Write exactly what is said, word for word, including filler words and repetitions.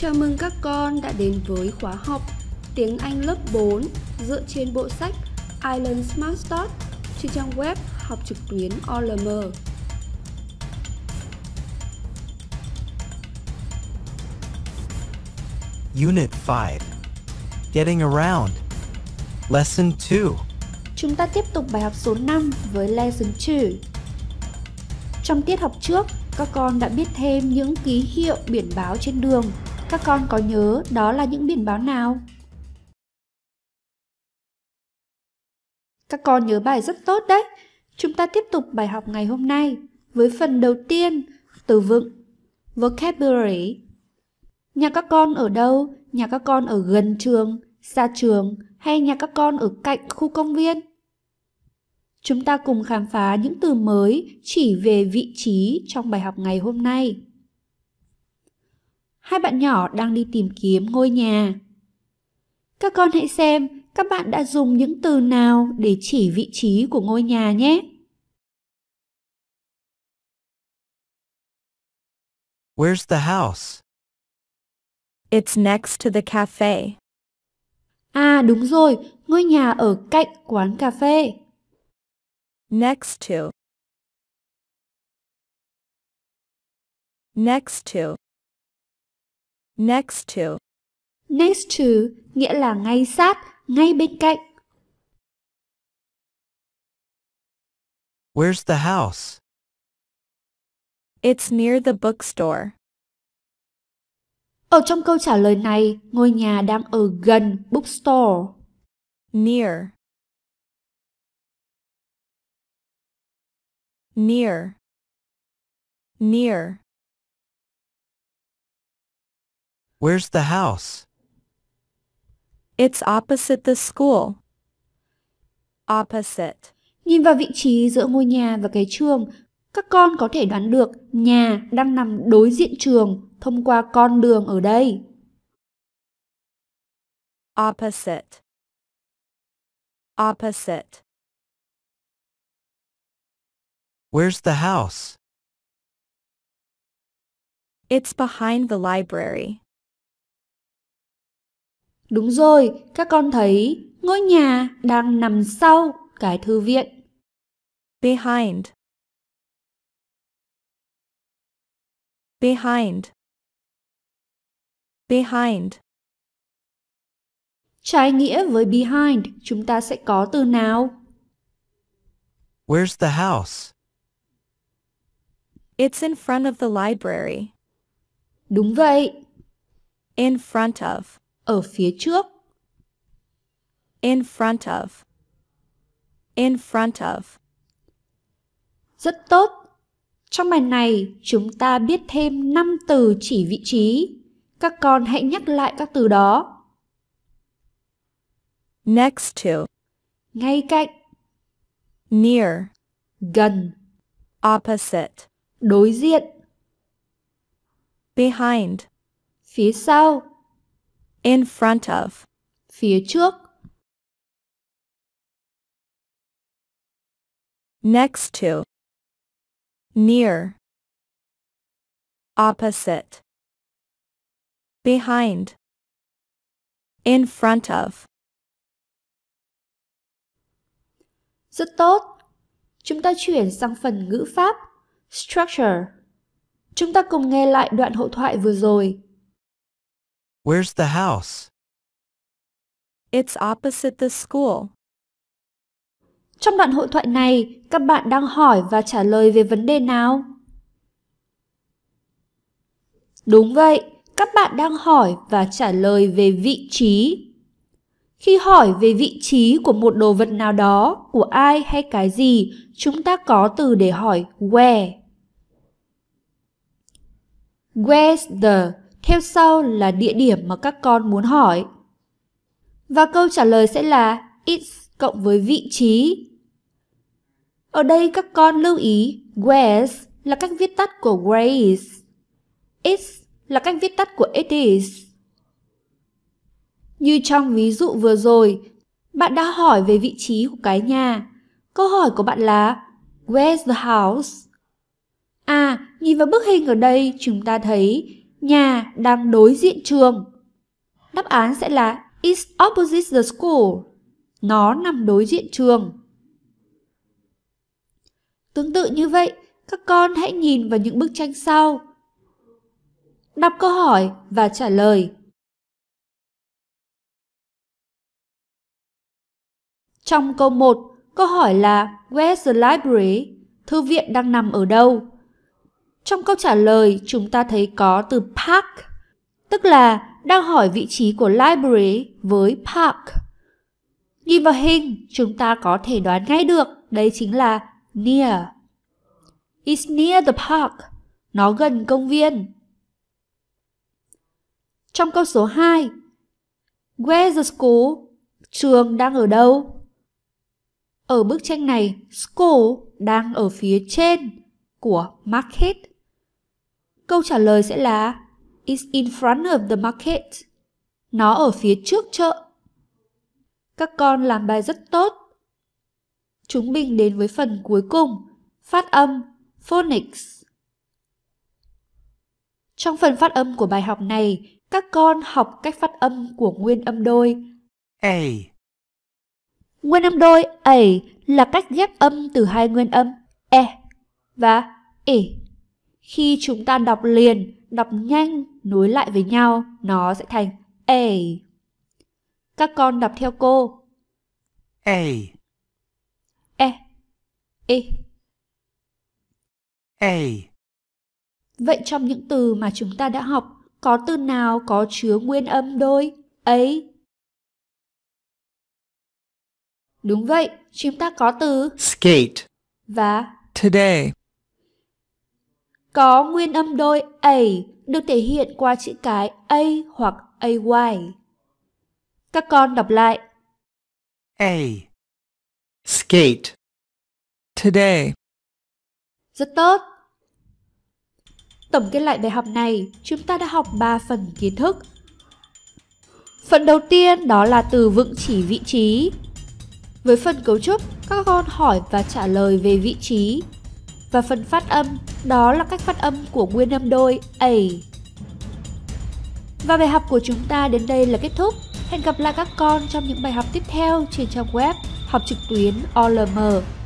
Chào mừng các con đã đến với khóa học Tiếng Anh lớp bốn dựa trên bộ sách i-Learn Smart Start trên trang web học trực tuyến O L M. Unit five. Getting around. Lesson two. Chúng ta tiếp tục bài học số năm với Lesson two. Trong tiết học trước, các con đã biết thêm những ký hiệu biển báo trên đường. Các con có nhớ đó là những biển báo nào? Các con nhớ bài rất tốt đấy. Chúng ta tiếp tục bài học ngày hôm nay với phần đầu tiên, từ vựng, vocabulary. Nhà các con ở đâu? Nhà các con ở gần trường, xa trường hay nhà các con ở cạnh khu công viên? Chúng ta cùng khám phá những từ mới chỉ về vị trí trong bài học ngày hôm nay. Hai bạn nhỏ đang đi tìm kiếm ngôi nhà. Các con hãy xem các bạn đã dùng những từ nào để chỉ vị trí của ngôi nhà nhé. Where's the house? It's next to the cafe. À đúng rồi, ngôi nhà ở cạnh quán cà phê. Next to. Next to. Next to. Next to nghĩa là ngay sát, ngay bên cạnh. Where's the house? It's near the bookstore. Ở trong câu trả lời này, ngôi nhà đang ở gần bookstore. Near. Near. Near. Where's the house? It's opposite the school. Opposite. Nhìn vào vị trí giữa ngôi nhà và cái trường, các con có thể đoán được nhà đang nằm đối diện trường thông qua con đường ở đây. Opposite. Opposite. Where's the house? It's behind the library. Đúng rồi, các con thấy ngôi nhà đang nằm sau cái thư viện. Behind. Behind. Behind. Trái nghĩa với behind, chúng ta sẽ có từ nào? Where's the house? It's in front of the library. Đúng vậy. In front of. Ở phía trước. In front of. In front of. Rất tốt. Trong bài này, chúng ta biết thêm năm từ chỉ vị trí. Các con hãy nhắc lại các từ đó. Next to. Ngay cạnh. Near. Gần. Opposite. Đối diện. Behind. Phía sau. In front of. Phía trước. Next to. Near. Opposite. Behind. In front of. Rất tốt. Chúng ta chuyển sang phần ngữ pháp structure. Chúng ta cùng nghe lại đoạn hội thoại vừa rồi. Where's the house? It's opposite the school. Trong đoạn hội thoại này, các bạn đang hỏi và trả lời về vấn đề nào? Đúng vậy, các bạn đang hỏi và trả lời về vị trí. Khi hỏi về vị trí của một đồ vật nào đó, của ai hay cái gì, chúng ta có từ để hỏi where. Where's the? Theo sau là địa điểm mà các con muốn hỏi. Và câu trả lời sẽ là it's cộng với vị trí. Ở đây các con lưu ý where's là cách viết tắt của where is. It's là cách viết tắt của it is. Như trong ví dụ vừa rồi, bạn đã hỏi về vị trí của cái nhà. Câu hỏi của bạn là where's the house? À, nhìn vào bức hình ở đây chúng ta thấy Nhà đang đối diện trường. Đáp án sẽ là It's opposite the school. Nó nằm đối diện trường. Tương tự như vậy, các con hãy nhìn vào những bức tranh sau. Đọc câu hỏi và trả lời. Trong câu một, câu hỏi là Where's the library? Thư viện đang nằm ở đâu? Trong câu trả lời, chúng ta thấy có từ park, tức là đang hỏi vị trí của library với park. Nhìn vào hình, chúng ta có thể đoán ngay được, đấy chính là near. It's near the park. Nó gần công viên. Trong câu số hai, Where's the school? Trường đang ở đâu? Ở bức tranh này, school đang ở phía trên của market. Câu trả lời sẽ là It's in front of the market. Nó ở phía trước chợ. Các con làm bài rất tốt. Chúng mình đến với phần cuối cùng, phát âm, phonics. Trong phần phát âm của bài học này, các con học cách phát âm của nguyên âm đôi A. Nguyên âm đôi A là cách ghép âm từ hai nguyên âm E và E. Khi chúng ta đọc liền, đọc nhanh, nối lại với nhau, nó sẽ thành A. Các con đọc theo cô. A. E. E. A. Vậy trong những từ mà chúng ta đã học, có từ nào có chứa nguyên âm đôi A? Đúng vậy, chúng ta có từ skate và today. Có nguyên âm đôi A được thể hiện qua chữ cái A hoặc ay. Các con đọc lại. A. Skate. Today. Rất tốt. Tổng kết lại bài học này, chúng ta đã học ba phần kiến thức. Phần đầu tiên đó là từ vựng chỉ vị trí. Với phần cấu trúc, các con hỏi và trả lời về vị trí. Và phần phát âm, đó là cách phát âm của nguyên âm đôi A. Và bài học của chúng ta đến đây là kết thúc. Hẹn gặp lại các con trong những bài học tiếp theo trên trang web học trực tuyến o lờ em.